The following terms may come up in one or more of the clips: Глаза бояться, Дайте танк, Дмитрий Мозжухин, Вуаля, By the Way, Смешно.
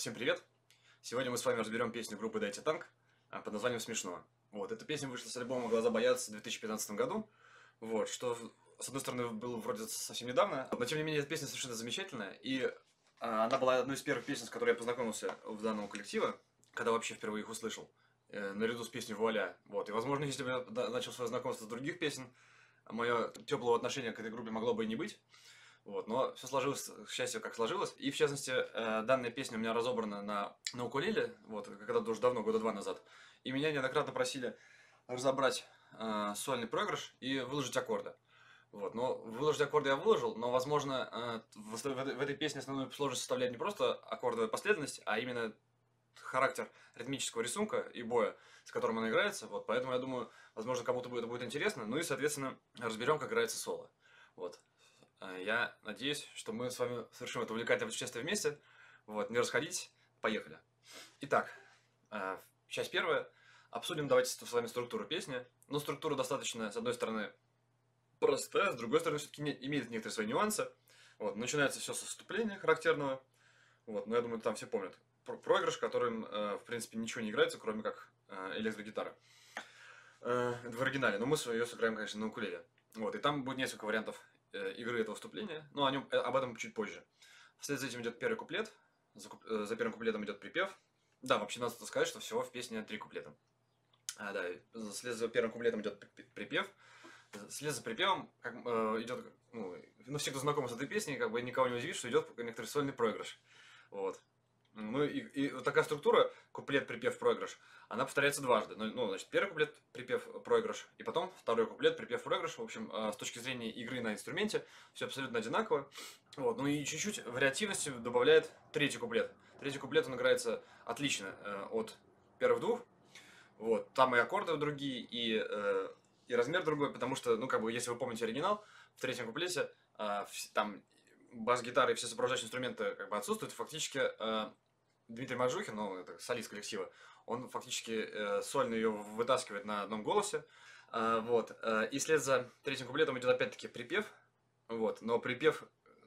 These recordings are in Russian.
Всем привет! Сегодня мы с вами разберем песню группы «Дайте танк» под названием «Смешно». Вот, эта песня вышла с альбома «Глаза бояться» в 2015 году, вот, что, с одной стороны, было вроде совсем недавно, но, тем не менее, эта песня совершенно замечательная, и она была одной из первых песен, с которой я познакомился в данного коллектива, когда вообще впервые их услышал, наряду с песней «Вуаля». Вот, и, возможно, если бы я начал свое знакомство с других песен, мое теплого отношения к этой группе могло бы и не быть. Вот, но все сложилось, к счастью, как сложилось. И, в частности, данная песня у меня разобрана на укулеле, вот, когда-то уже давно, года два назад. И меня неоднократно просили разобрать сольный проигрыш и выложить аккорды. Вот, но выложить аккорды я выложил, но, возможно, в этой песне основную сложность составляет не просто аккордовая последовательность, а именно характер ритмического рисунка и боя, с которым она играется. Вот, поэтому, я думаю, возможно, кому-то это будет интересно. Ну и, соответственно, разберем, как играется соло. Вот. Я надеюсь, что мы с вами совершим это увлекательное путешествие вместе. Вот, не расходитесь, поехали. Итак, часть первая. Обсудим, давайте с вами структуру песни. Но структура достаточно, с одной стороны, простая, с другой стороны, все-таки имеет некоторые свои нюансы. Вот, начинается все со вступления характерного. Вот, но я думаю, там все помнят. Проигрыш, которым, в принципе, ничего не играется, кроме как электрогитара. Это в оригинале, но мы ее сыграем, конечно, на укулеле. Вот, и там будет несколько вариантов игры этого вступления, но об этом чуть позже. Вслед за этим идет первый куплет, за первым куплетом идет припев. Да, вообще надо сказать, что всего в песне 3 куплета. Да, вслед за первым куплетом идет припев, вслед за припевом идет, ну, все, кто знакомы с этой песней, как бы никого не удивит, что идет некоторый сольный проигрыш. Вот. Ну и вот такая структура, куплет, припев, проигрыш, она повторяется дважды. Ну, значит, первый куплет, припев, проигрыш, и потом второй куплет, припев, проигрыш. В общем, с точки зрения игры на инструменте все абсолютно одинаково. Вот. Ну и чуть-чуть вариативности добавляет третий куплет. Третий куплет, он играется отлично от первых двух. Вот. Там и аккорды другие, и размер другой, потому что, ну, как бы, если вы помните оригинал, в третьем куплете там бас-гитара и все сопровождающие инструменты как бы отсутствуют. Фактически Дмитрий Мозжухин, ну, это солист коллектива, он фактически сольно ее вытаскивает на одном голосе. Вот. И вслед за третьим куплетом идет опять-таки припев. Вот. Но припев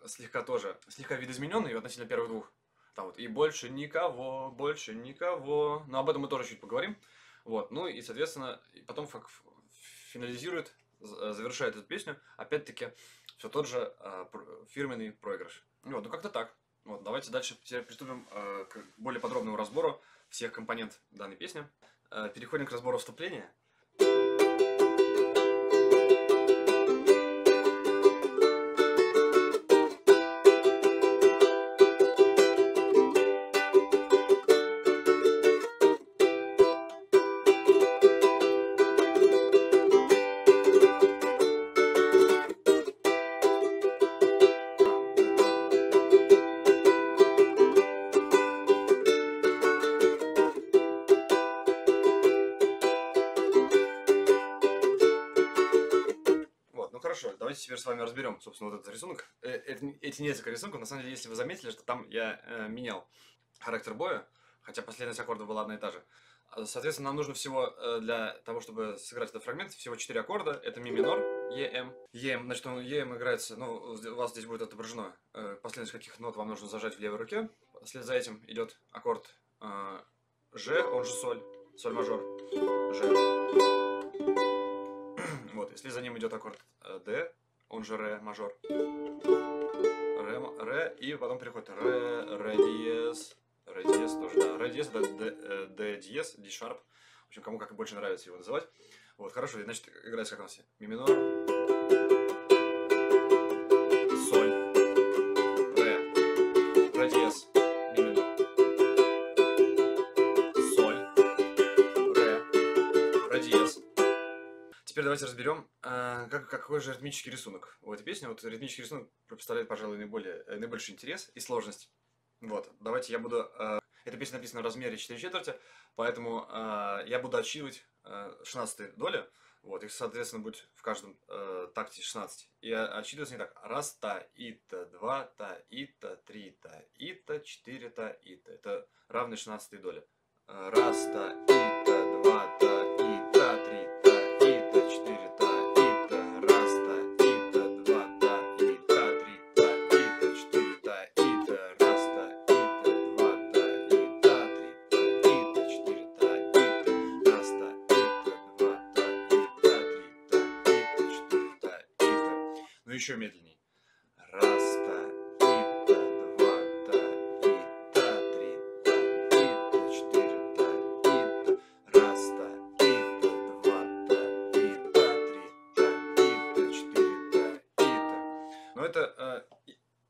слегка видоизмененный относительно первых двух. Там вот, и больше никого, больше никого. Но об этом мы тоже чуть поговорим. Вот. Ну и, соответственно, потом финализирует, завершает эту песню. опять-таки все тот же фирменный проигрыш. Вот, ну как-то так. Вот, давайте дальше приступим к более подробному разбору всех компонентов данной песни. Переходим к разбору вступления. Давайте теперь с вами разберем, собственно, вот этот рисунок. Эти несколько рисунков, на самом деле, если вы заметили, что там я менял характер боя, хотя последовательность аккордов была одна и та же. Соответственно, нам нужно всего для того, чтобы сыграть этот фрагмент, всего 4 аккорда. Это ми минор, ЕМ. ЕМ, значит, он ЕМ играется, ну, у вас здесь будет отображено последовательность каких нот вам нужно зажать в левой руке. Вслед за этим идет аккорд Ж, он же соль, соль мажор, Ж. Вот, если за ним идет аккорд D, он же Ре мажор, Ре, и потом переходит Ре диез тоже, да, Ре диез, D диез, D шарп, в общем, кому как больше нравится его называть. Вот, хорошо, значит, играется как у нас: ми минор, соль, Ре, Ре диез, ми минор. Теперь давайте разберем, какой же ритмический рисунок у этой песни. Вот ритмический рисунок представляет, пожалуй, наибольший интерес и сложность. Вот, давайте я буду... Эта песня написана в размере 4 четверти, поэтому я буду отсчитывать 16 доли. Вот, их, соответственно, будет в каждом такте 16. И отсчитывается не так. Раз, та, и, та, два, та, и, та, три, та, и, та, четыре, та, и, та. Это равные 16 доли. Раз, та, и, та, два, та, и, та, три, та. еще медленней. Раз-та, и-та, два-та, и-та, три-та, и-та, четыре-та, и-та. Раз-та, и-та, два-та, и-та, три-та, и-та, четыре-та, и-та. Но это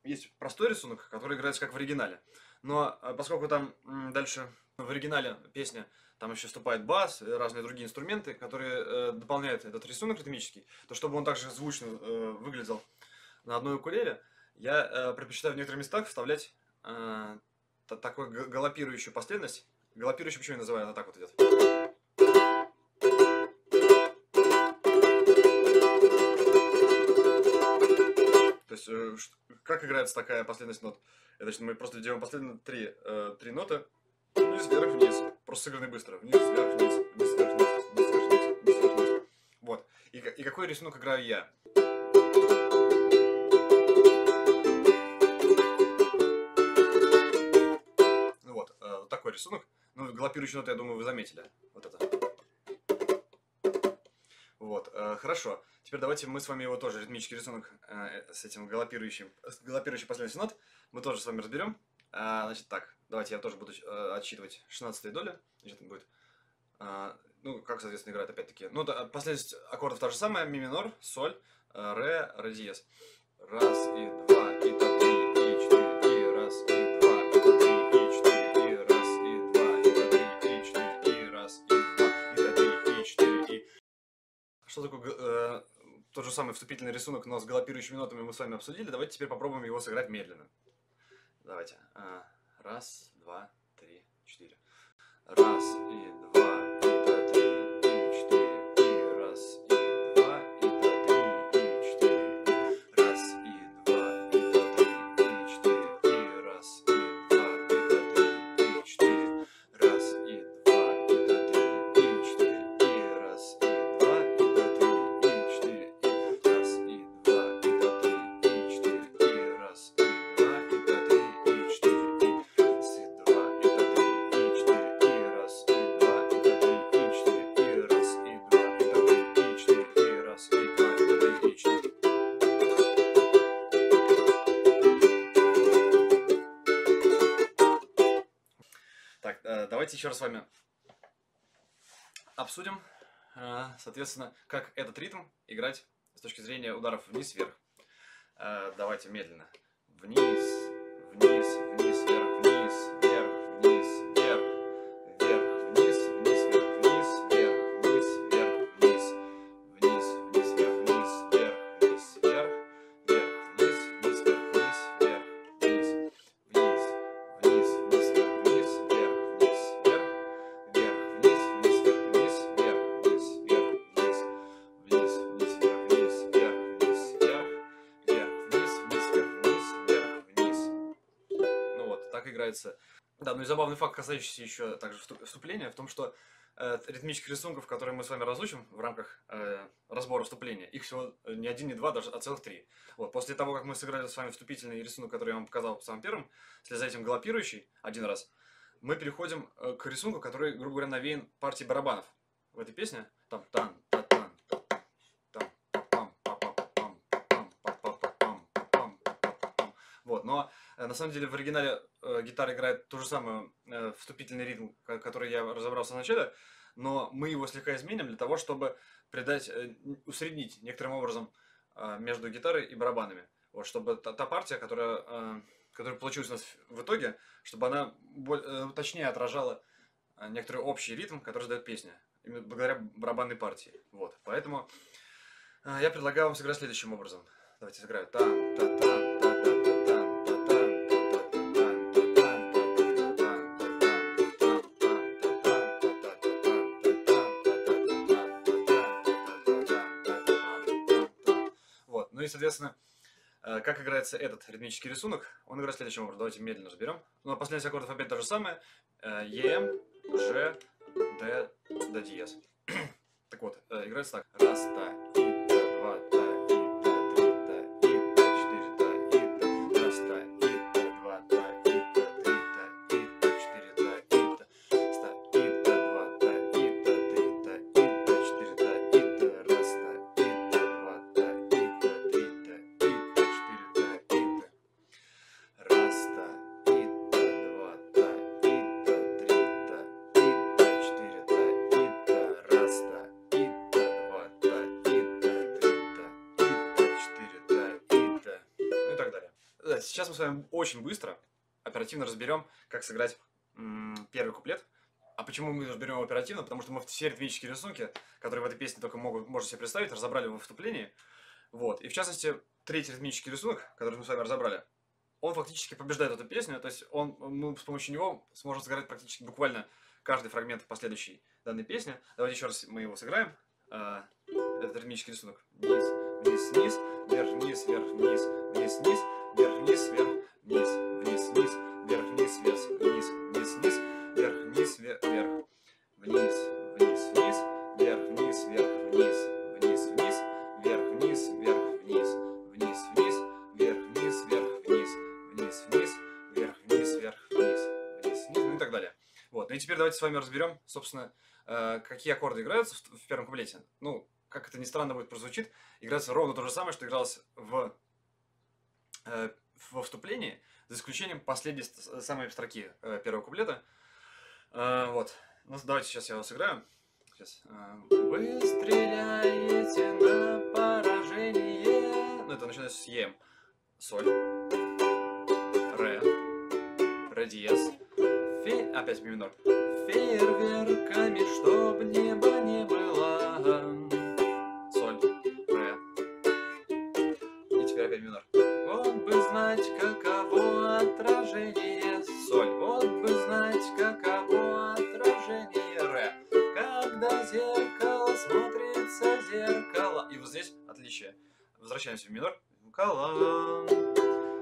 есть простой рисунок, который играется как в оригинале. Но поскольку там дальше в оригинале песня, там еще вступает бас и разные другие инструменты, которые дополняют этот рисунок ритмический, то чтобы он также звучно выглядел на одной укулеле, я предпочитаю в некоторых местах вставлять такую галопирующую последовательность. Галопирующую почему я называю, она так вот идет. То есть, как играется такая последовательность нот? Это значит, мы просто делаем последовательно три ноты. Вниз, вверх, вниз. Просто сыграны быстро. Вниз, вверх, вниз, вниз, вверх, вниз, вниз, вверх, вниз, вниз, вверх, вниз. Вот. И какой рисунок играю я? Ну вот, вот такой рисунок. Ну, галопирующую ноту, я думаю, вы заметили. Вот это. Вот, хорошо. Теперь давайте мы с вами его тоже, ритмический рисунок с этим галопирующей последовательностью нот, мы тоже с вами разберем. Значит так, давайте я тоже буду отсчитывать 16-е доли. Значит, он будет, ну, как, соответственно, играет опять-таки. Ну, да, последовательность аккордов та же самая, ми минор, соль, ре, ре диез. Раз, и два, и так, три, и четыре, и раз, и два, и так, три, и четыре, и раз, и два, и так, три, и четыре, и раз, и два, и так, три, и четыре, и... Что такое тот же самый вступительный рисунок, но с галопирующими нотами мы с вами обсудили. Давайте теперь попробуем его сыграть медленно. Давайте. Раз, два, три, четыре. Раз, и два, и та, три, и четыре, и раз, и два, и та, три, и четыре. Раз, и два, и та, три, и четыре, и раз, и два, и та, три, и четыре. Раз, и два, и та, три, и четыре, и раз, и два, и та, три, и четыре, и раз, и два, и та, три, и четыре, и раз, и два, и та, три. Давайте еще раз с вами обсудим, соответственно, как этот ритм играть с точки зрения ударов вниз-вверх. Давайте медленно. Вниз, вниз, вниз, вверх, вниз, вверх, вниз, вверх, вверх, вниз, вниз, вверх, вниз, вверх, вниз, вверх, вниз, вниз, вниз, вверх, вниз, вверх, вниз, вверх, вверх, вниз, вниз, вверх, вниз, вверх, вниз, вниз, вниз, вниз, вверх. Играется. Да, ну и забавный факт, касающийся еще также вступления, в том, что ритмических рисунков, которые мы с вами разучим в рамках разбора вступления, их всего не один, не два, даже, а целых три. Вот, после того, как мы сыграли с вами вступительный рисунок, который я вам показал самым первым, вслед за этим галопирующий один раз, мы переходим к рисунку, который, грубо говоря, навеян партией барабанов. В этой песне там тан та тан там пам па па пам пам па па пам пам пам. Вот, но на самом деле в оригинале гитара играет ту же самую вступительный ритм, который я разобрал в самом начале, но мы его слегка изменим для того, чтобы придать, усреднить некоторым образом между гитарой и барабанами. Вот, чтобы та партия, которая получилась у нас в итоге, чтобы она точнее отражала некоторый общий ритм, который задает песня, именно благодаря барабанной партии. Вот, поэтому я предлагаю вам сыграть следующим образом. Давайте сыграю. Ну и, соответственно, как играется этот ритмический рисунок, он играет следующим образом. Давайте медленно разберем. Ну, а последовательность аккордов опять та же самая. Е, М, Ж, Д, Д диез. Так вот, играется так. Раз, та, и, та, два, та, и, та, три, та, и, та, четыре, та, и, та. Раз, та, и, та, два, та, и, та, три, та, и, та, четыре, та, и, та. Раз, та, и, та, два, та, и, та, три, та, и, та, четыре, та, и, та. Раз, та, и, та, два, та, и, та, три, та, и, Сейчас мы с вами очень быстро, оперативно разберем, как сыграть первый куплет. А почему мы разберем его оперативно? Потому что мы все ритмические рисунки, которые в этой песне только можно себе представить, разобрали во вступлении. Вот. И в частности, третий ритмический рисунок, который мы с вами разобрали, он фактически побеждает эту песню, то есть мы с помощью него сможем сыграть практически буквально каждый фрагмент последующей данной песни. Давайте еще раз мы его сыграем. Этот ритмический рисунок. Вниз, вниз, вниз, вверх, вниз, вверх, вниз, вниз, вниз, вверх, вниз, вверх, вниз, вниз, вниз, вверх, вниз, вниз, вниз, вниз, вниз, вверх, вниз, вверх, вниз, вниз, вниз, вверх, вниз, вверх, вниз, вниз, вниз, вверх, вниз, вверх, вниз, вниз, вниз, вверх, вниз, вверх, вниз, вниз, вниз, вверх, вниз, вверх, вниз, вниз, вниз, ну и так далее. Вот, ну и теперь давайте с вами разберем, собственно, какие аккорды играются в первом куплете. Ну, как это ни странно будет прозвучит, играется ровно то же самое, что игралось во вступлении, за исключением последней самой строки первого куплета. Вот, ну давайте сейчас я его сыграю. Сейчас. Вы стреляете на поражение. Ну, это начинается с Е, соль. Ре, ре диез, опять ми минор. Фейерверками, чтоб неба не было. Соль, ре. И теперь опять минор. Вот бы знать, каково отражение. Соль, вот бы знать, каково отражение. Ре. Когда зеркало смотрится в зеркало. И вот здесь отличие. Возвращаемся в минор. Кала.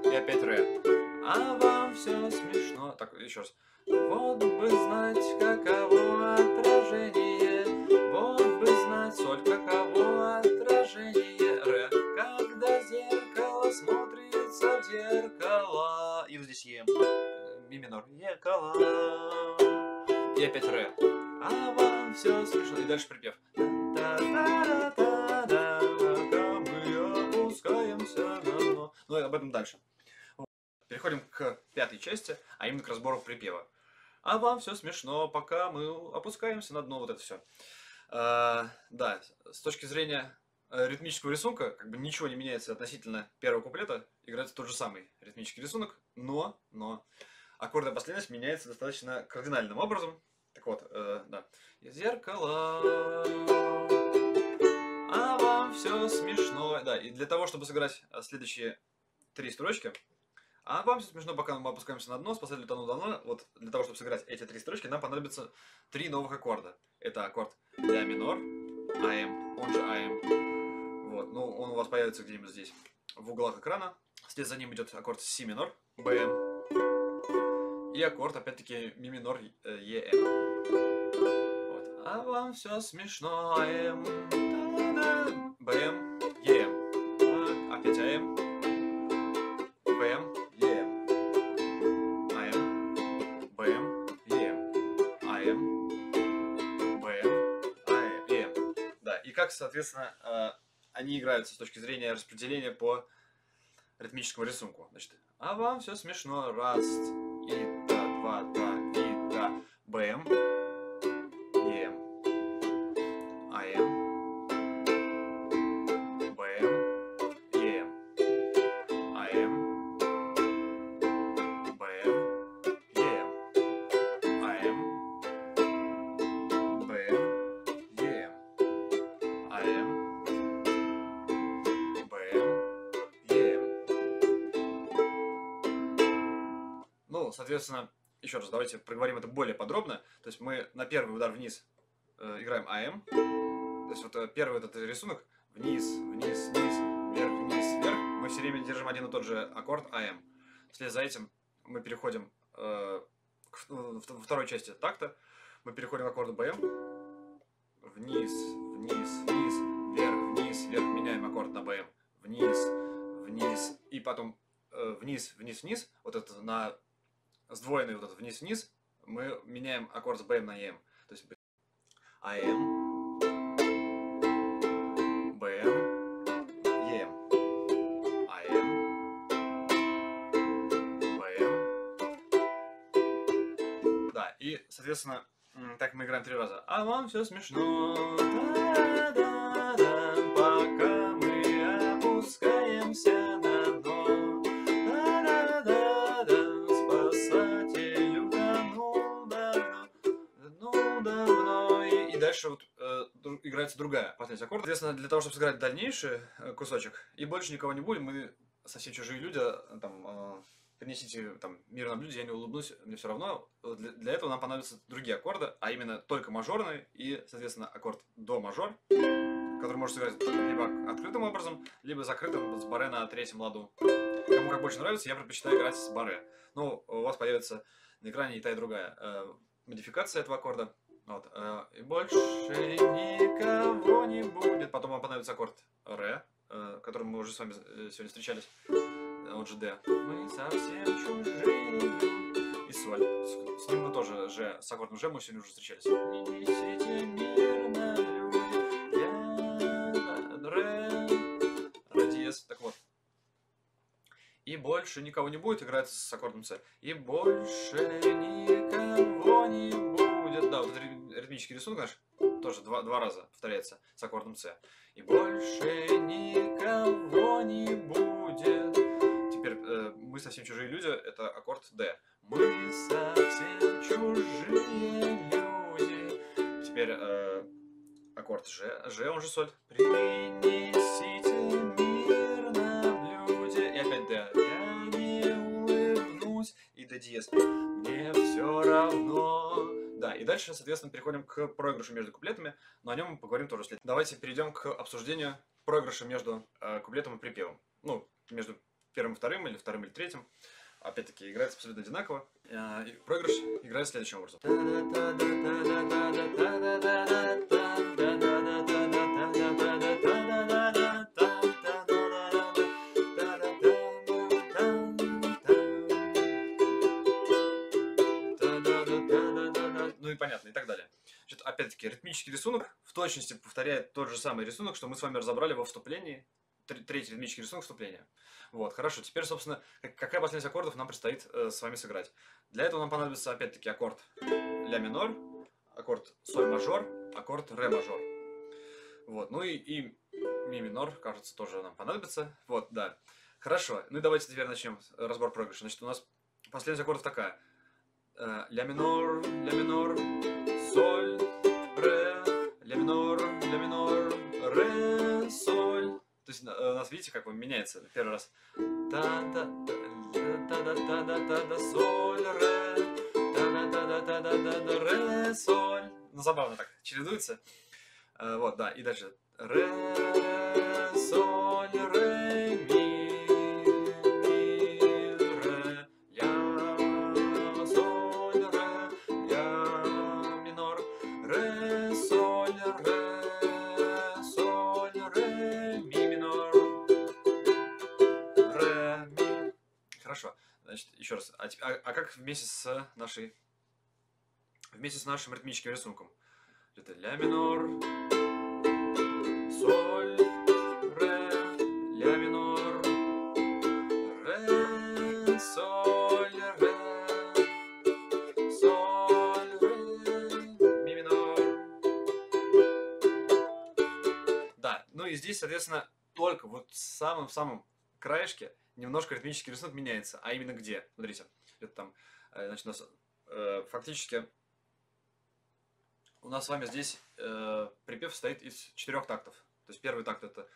И опять ре. А вам все смешно. Так, еще раз. Вот бы знать, каково отражение. Вот бы знать, соль, каково отражение. Ре. Когда зеркало смотрится в зеркало. И вот здесь Е. Ми минор. Зеркало. И опять ре. А вам все смешно. И дальше припев. Та-да-да-да-да. Пока мы опускаемся на дно. Ну, об этом дальше. Переходим к пятой части, а именно к разбору припева. А вам все смешно, пока мы опускаемся на дно, вот это все. Да, с точки зрения ритмического рисунка, как бы ничего не меняется относительно первого куплета. Играется тот же самый ритмический рисунок, но аккордная последовательность меняется достаточно кардинальным образом. Так вот, да. Зеркало. А вам все смешно. Да, и для того, чтобы сыграть следующие три строчки. А вам все смешно, пока мы опускаемся на дно, спасатель утонул давно. Вот для того, чтобы сыграть эти три строчки, нам понадобится три новых аккорда. Это аккорд ля минор, АМ, он же АМ. Вот, ну он у вас появится где-нибудь здесь, в углах экрана. Вслед за ним идет аккорд Си минор, БМ. И аккорд, опять-таки, Ми минор, ЕМ. Вот. А вам все смешно, АМ, БМ, ЕМ. Так, опять АМ, БМ. Соответственно, они играются с точки зрения распределения по ритмическому рисунку. Значит, а вам все смешно. Раз, и та, два, та, и та, БМ, ЕМ, АМ, БМ, ЕМ, АМ, БМ, ЕМ, АМ, БМ. Соответственно, еще раз, давайте проговорим это более подробно. То есть мы на первый удар вниз играем АМ. То есть вот первый этот рисунок вниз, вниз, вниз, вверх, вниз, вверх. Мы все время держим один и тот же аккорд АМ. Вслед за этим мы переходим во второй части такта. Мы переходим к аккорду БМ. Вниз, вниз, вниз, вверх, вниз, вверх. Меняем аккорд на БМ. Вниз, вниз. И потом вниз, вниз, вниз. Вот это на... Сдвоенный вот этот вниз-вниз, мы меняем аккорд с БМ на ЕМ. То есть АМ, БМ, ЕМ, АМ, БМ. Да, и, соответственно, так мы играем три раза. А вам все смешно, да-да-да, пока мы опускаемся на дно. дальше вот, играется другая последняя аккорд. Соответственно, для того, чтобы сыграть дальнейший кусочек, и больше никого не будем, мы совсем чужие люди, там, принесите там, мир на блюде, я не улыбнусь, мне все равно. Для этого нам понадобятся другие аккорды, а именно только мажорные и, соответственно, аккорд до мажор, который можно сыграть либо открытым образом, либо закрытым, с баре на третьем ладу. Кому как больше нравится, я предпочитаю играть с баре. Но у вас появится на экране и та, и другая модификация этого аккорда. Вот. И больше никого не будет. Потом вам понадобится аккорд ре, которым мы уже с вами сегодня встречались. Он же Д. Мы совсем чужие. И соль. С ним мы тоже же, с аккордом Ж мы сегодня уже встречались. Так вот. И больше никого не будет играть с аккордом С. И больше никого не будет. Да, вот ритмический рисунок наш тоже два раза повторяется с аккордом С. И больше никого не будет. Теперь мы совсем чужие люди. Это аккорд Д. Мы совсем чужие люди. Теперь аккорд Ж. Ж, он же соль. Принесите мир на блюде. И опять Д. Я не улыбнусь. И Д диез. Мне все равно. Да, и дальше, соответственно, переходим к проигрышу между куплетами, но о нем мы поговорим тоже следующий. Давайте перейдем к обсуждению проигрыша между куплетом и припевом. Ну, между первым и вторым, или вторым и третьим. Опять-таки, играется абсолютно одинаково. И проигрыш играется следующим образом. Понятно, и так далее. Опять-таки, ритмический рисунок в точности повторяет тот же самый рисунок, что мы с вами разобрали во вступлении. Третий ритмический рисунок вступления. Вот, хорошо. Теперь, собственно, какая последовательность аккордов нам предстоит с вами сыграть. Для этого нам понадобится, опять-таки, аккорд ля минор, аккорд соль мажор, аккорд ре мажор. Вот, ну и ми минор, кажется, тоже нам понадобится. Вот, да. Хорошо. Ну и давайте теперь начнем разбор проигрыша. Значит, у нас последовательность аккордов такая. Ля минор, соль, ре, ля минор, ре, соль. То есть у нас, видите, как он меняется первый раз. Та-да-да-да-да-да-да, соль, ре, та-да-да-да-да-да, ре, соль. Ну, забавно так, чередуется. Вот, да, и дальше. Ре, соль, ре, ми. Значит, еще раз, а как вместе с нашим ритмическим рисунком? Это ля минор, соль, ре, ля минор, ре, соль, ре, соль, ре, ми минор. Да, ну и здесь, соответственно, только вот в самом-самом краешке немножко ритмический рисунок меняется, а именно где? Смотрите, это там, значит, у нас фактически у нас с вами здесь припев состоит из 4 тактов. То есть первый такт это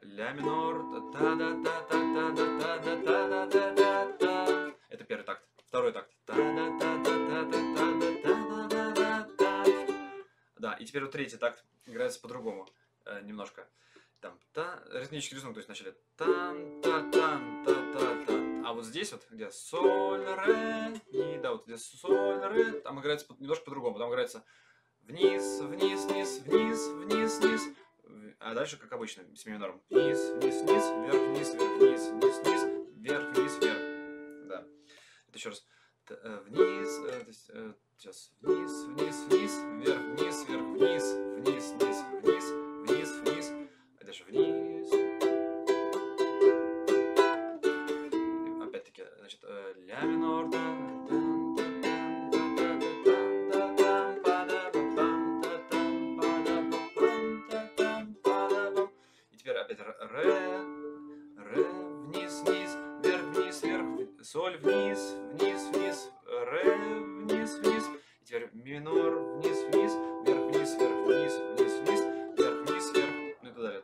ля минор, та-да-да-да-да-да-да-да-да-да-да. Это первый такт. Второй такт. Да, и теперь вот третий такт играется по-другому немножко. Там та, ритмический рисунок, то есть вначале тан, та, тан, та, та, тан. А вот здесь вот, где соль, ре, и да, вот где соль, ре, там играется немножко по-другому. Там играется вниз, вниз, вниз, вниз, вниз, вниз. А дальше, как обычно, с ми минором. Вниз, вниз, вниз, вверх, вниз, вверх, вниз, вниз, вниз, вверх, вниз, вверх. Да. Это еще раз. Вниз, сейчас. Вниз, вниз, вниз, вверх, вниз, вверх, вниз, вниз, вниз, вниз, вниз, вниз. Дальше вниз. Опять-таки, значит, ля минор. И теперь опять ре, ре, вниз, вниз, вверх, вниз, вверх, соль, вниз, вниз, вниз, ре, вниз, вниз. И теперь минор, вниз, вниз, вверх. вверх-вниз, вверх-вниз, вниз-вниз, вверх-вниз, вверх, ну и так далее.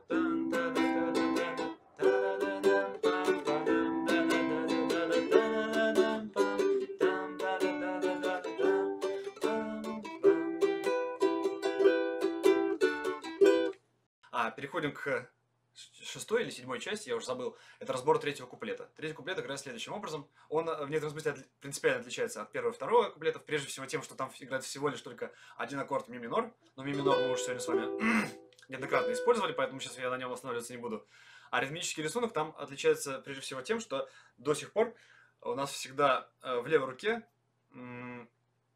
Переходим к шестой или седьмой части, я уже забыл. Это разбор третьего куплета. Третий куплет играет следующим образом. Он в некотором смысле принципиально отличается от первого и второго куплетов. Прежде всего тем, что там играет всего лишь только один аккорд ми минор. Но ми минор мы уже сегодня с вами неоднократно использовали, поэтому сейчас я на нем останавливаться не буду. А ритмический рисунок там отличается прежде всего тем, что до сих пор у нас всегда в левой руке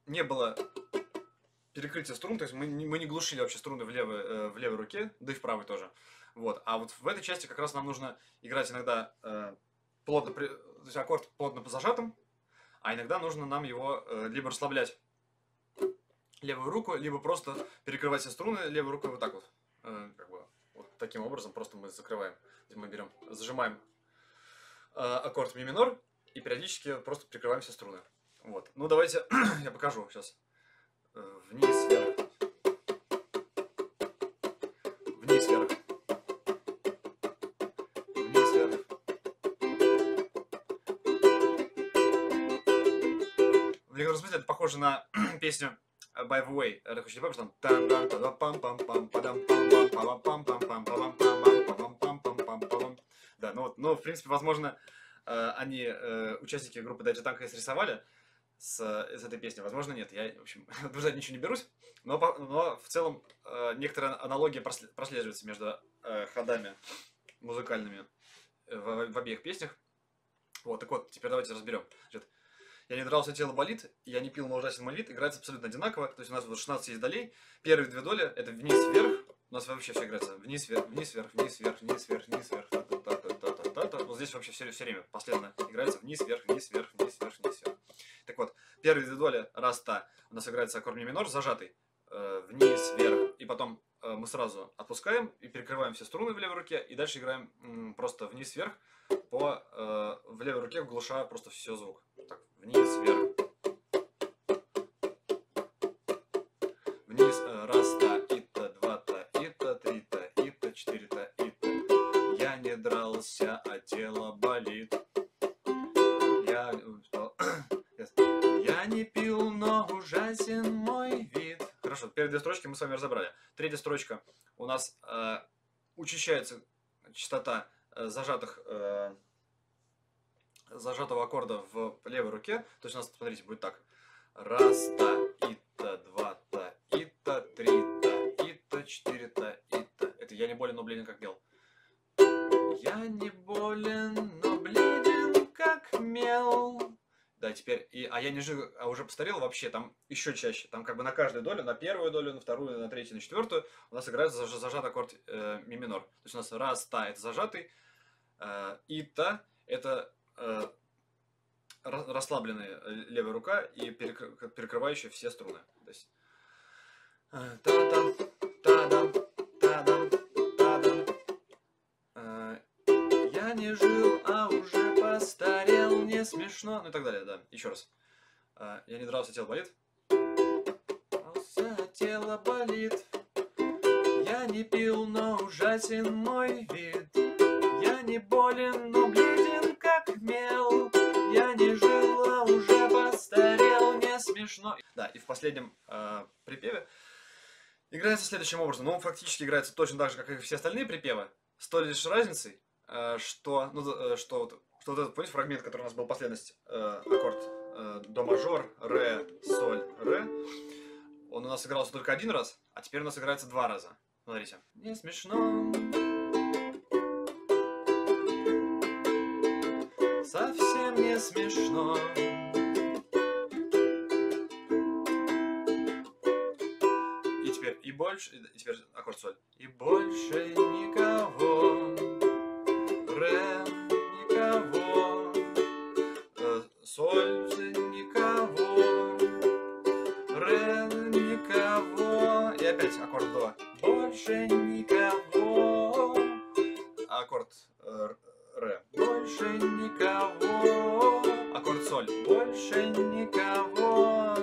не было перекрытие струн, то есть мы не глушили вообще струны в левой руке, да и в правой тоже. Вот. А вот в этой части как раз нам нужно играть иногда то есть аккорд плотно зажатым, а иногда нужно нам его либо расслаблять левую руку, либо просто перекрывать все струны левой рукой вот так вот. Как бы, вот таким образом просто мы закрываем, мы берем, зажимаем аккорд ми минор и периодически просто перекрываем все струны. Вот. Ну давайте я покажу сейчас. Вниз, вверх. Вниз, вверх. Вниз, вверх. В некотором смысле это похоже на песню By the Way. Там да, ну в принципе, возможно, они, участники группы Дайте танк, срисовали из этой песни. Возможно, нет. Я, в общем, утверждать ничего не берусь. Но в целом некоторая аналогия прослеживается между ходами музыкальными в обеих песнях. Вот, так вот, теперь давайте разберем. Я не дрался, тело болит, я не пил, но ужасен мой вид. Играется абсолютно одинаково. То есть у нас вот 16 есть долей. Первые две доли — это вниз-вверх. У нас вообще все играется вниз-вверх, вниз-вверх, вниз-вверх, вниз-вверх, вниз-вверх. Вот здесь вообще все время последовательно играется вниз-вверх, вниз-вверх, вниз-вверх, вниз-вверх. Так вот, первые две доли раз-та у нас играется аккорд ми минор, зажатый, вниз, вверх, и потом мы сразу отпускаем и перекрываем все струны в левой руке, и дальше играем просто вниз, вверх, в левой руке глуша просто все звук. Так, вниз, вверх, вниз, раз-та, и-та, два-та, и-та, три-та, и-та, четыре-та, и-та. Я не дрался, а тело болит. Я не пил, но ужасен мой вид. Хорошо, первые две строчки мы с вами разобрали. Третья строчка у нас учащается частота зажатого аккорда в левой руке. То есть у нас, смотрите, будет так. Раз, та, и-та, два, та, и-та, три, та, и-та, четыре, та, и-та. Это я не болен, но бледен, как мел. Я не болен, но бледен, как мел. Да, теперь, а я не жив, а уже постарел вообще, там еще чаще. Там как бы на каждую долю, на первую долю, на вторую, на третью, на четвертую у нас играется зажат аккорд ми минор. То есть у нас раз, та — это зажатый, и та — это расслабленная левая рука и перекрывающая все струны. То есть та-дам, та-дам, та-дам, та-дам. Я не жил, а уже постарел, не смешно, ну и так далее, да, еще раз. Я не дрался, тело болит. Тело болит. Я не пил, но ужасен мой вид. Я не болен, но бледен, как мел. Я не жил, а уже постарел, не смешно. Да, и в последнем припеве играется следующим образом. Ну, он фактически играется точно так же, как и все остальные припевы, с той лишь разницей, что вот этот, помните, фрагмент, который у нас был, последовательность аккорд до мажор, ре, соль, ре, он у нас игрался только один раз, а теперь у нас играется два раза. Смотрите. Не смешно. Совсем не смешно. И теперь и больше, и теперь аккорд соль. И больше никого. Ре. Никого, соль никого, ре никого, и опять аккорд до, больше никого, аккорд ре, больше никого, аккорд соль, больше никого,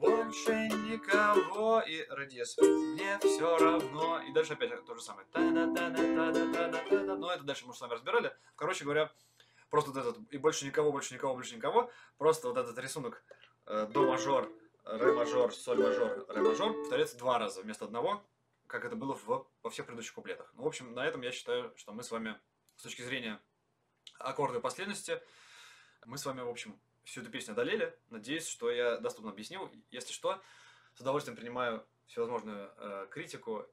больше никого. его и радиус. Мне все равно. И дальше опять то же самое. Но это дальше мы с вами разбирали. Короче говоря, просто вот этот, и больше никого, больше никого, больше никого. Просто вот этот рисунок до мажор, ре мажор, соль мажор, ре мажор повторяется 2 раза вместо одного, как это было во всех предыдущих куплетах. Ну, в общем, на этом я считаю, что мы с вами, с точки зрения аккордовой последовательности, мы с вами, в общем, всю эту песню одолели. Надеюсь, что я доступно объяснил. Если что, с удовольствием принимаю всевозможную критику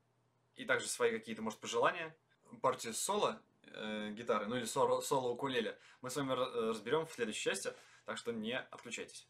и также свои какие-то, может, пожелания. Партию соло гитары, ну или соло-укулеле, мы с вами разберем в следующей части, так что не отключайтесь.